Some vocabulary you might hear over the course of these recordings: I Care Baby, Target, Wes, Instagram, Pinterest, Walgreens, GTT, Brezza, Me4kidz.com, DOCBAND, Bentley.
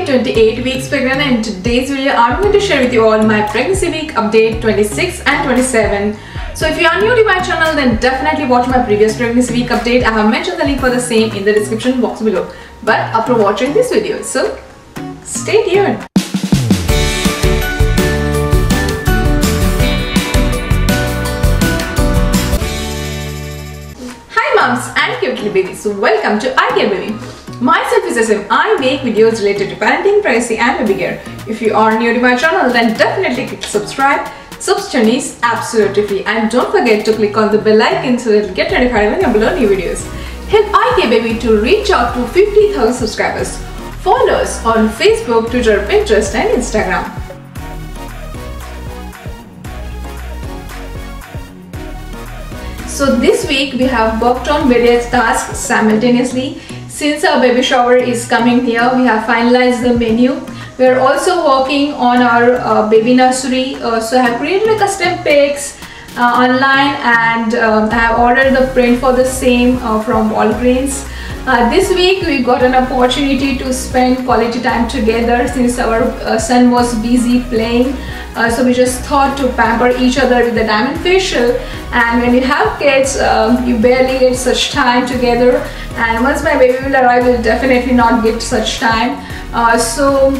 currently 28 weeks pregnant, and in today's video I'm going to share with you all my pregnancy week update 26 and 27. So if you are new to my channel, then definitely watch my previous pregnancy week update. I have mentioned the link for the same in the description box below, but after watching this video, so stay tuned. And cutely babies, so welcome to I Care Baby. Myself is Asim. I make videos related to parenting, pregnancy and baby care. If you are new to my channel, then definitely click subscribe. Subscription is absolutely free, and don't forget to click on the bell icon so that you get notified when I upload new videos. Help I Care Baby to reach out to 50,000 subscribers. Follow us on Facebook, Twitter, Pinterest and Instagram. So this week we have worked on various tasks simultaneously. Since our baby shower is coming here, we have finalized the menu. We are also working on our baby nursery. So I have created a custom pics online, and I have ordered the print for the same from Walgreens. This week we got an opportunity to spend quality time together since our son was busy playing. So we just thought to pamper each other with the diamond facial, and when you have kids, you barely get such time together, and once my baby will arrive, you will definitely not get such time. So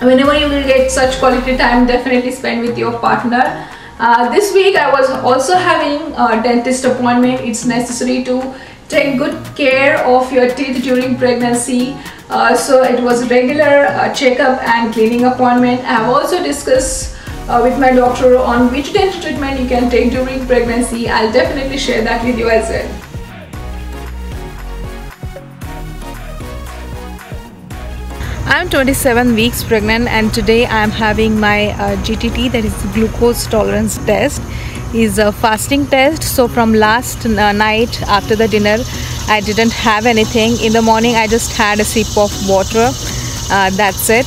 whenever you will get such quality time, definitely spend with your partner. This week I was also having a dentist appointment. It's necessary to take good care of your teeth during pregnancy. So it was a regular checkup and cleaning appointment. I have also discussed with my doctor on which dental treatment you can take during pregnancy. I'll definitely share that with you as well. I'm 27 weeks pregnant, and today I'm having my GTT, that is glucose tolerance test. Is a fasting test. So from last night after the dinner, I didn't have anything. In the morning I just had a sip of water, that's it.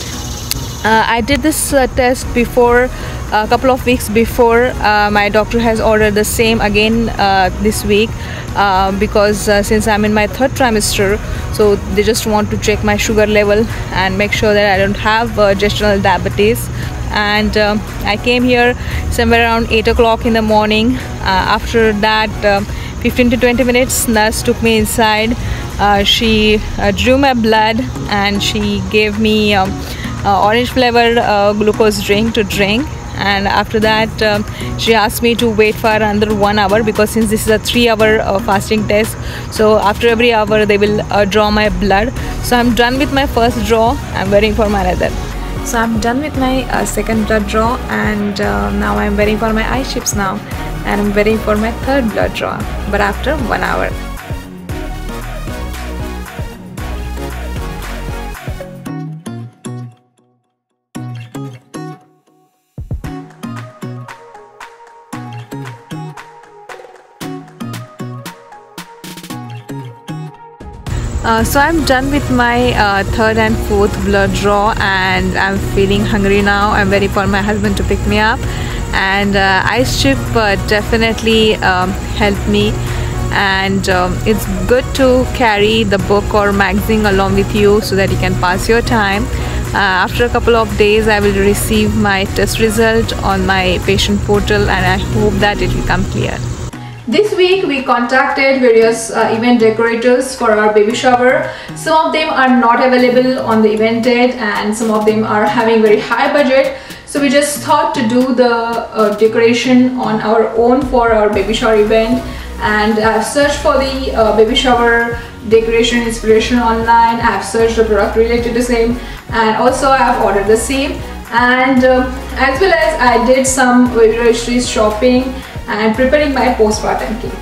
I did this test before a couple of weeks before. My doctor has ordered the same again this week, because since I'm in my third trimester, so they just want to check my sugar level and make sure that I don't have gestational diabetes. And I came here somewhere around 8 o'clock in the morning. After that, 15 to 20 minutes, nurse took me inside. She drew my blood and she gave me orange flavored glucose drink to drink. And after that, she asked me to wait for another 1 hour, because since this is a 3-hour fasting test, so after every hour they will draw my blood. So I'm done with my first draw. I'm waiting for my another. So I'm done with my second blood draw, and now I'm waiting for my eye chips now, and I'm waiting for my third blood draw, but after 1 hour. So I'm done with my third and fourth blood draw, and I'm feeling hungry now. I'm waiting for my husband to pick me up, and ice chip definitely helped me, and it's good to carry the book or magazine along with you so that you can pass your time. After a couple of days I will receive my test result on my patient portal, and I hope that it will come clear. This week we contacted various event decorators for our baby shower. Some of them are not available on the event date, and some of them are having very high budget. So we just thought to do the decoration on our own for our baby shower event, and I've searched for the baby shower decoration inspiration online. I've searched the product related to the same, and also I've ordered the same, and as well as I did some baby registry shopping and preparing my postpartum kit.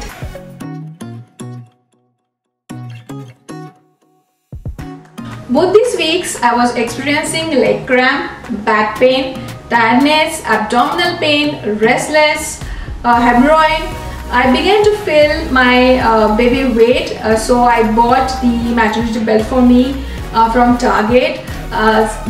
Both these weeks I was experiencing leg cramp, back pain, tiredness, abdominal pain, restless, hemorrhoid. I began to feel my baby weight, so I bought the maternity belt for me from Target.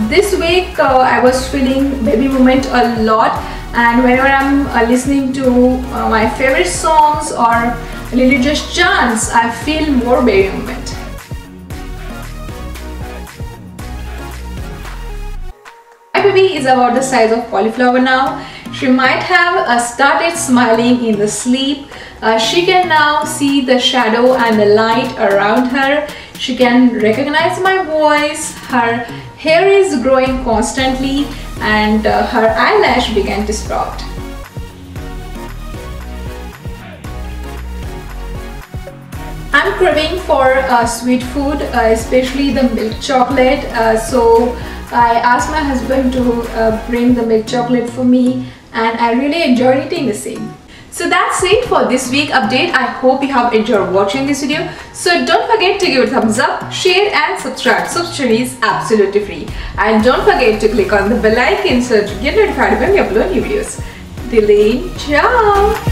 This week I was feeling baby movement a lot, and whenever I'm listening to my favorite songs or religious chants, I feel more baby movement. is about the size of cauliflower now. She might have started smiling in the sleep. She can now see the shadow and the light around her. She can recognize my voice. Her hair is growing constantly and her eyelash began to sprout. I'm craving for sweet food, especially the milk chocolate. So I asked my husband to bring the milk chocolate for me, and I really enjoyed eating the same. So that's it for this week update. I hope you have enjoyed watching this video. So don't forget to give it a thumbs up, share and subscribe. Subscription is absolutely free. And don't forget to click on the bell icon so to get notified when we upload new videos. Till then, ciao!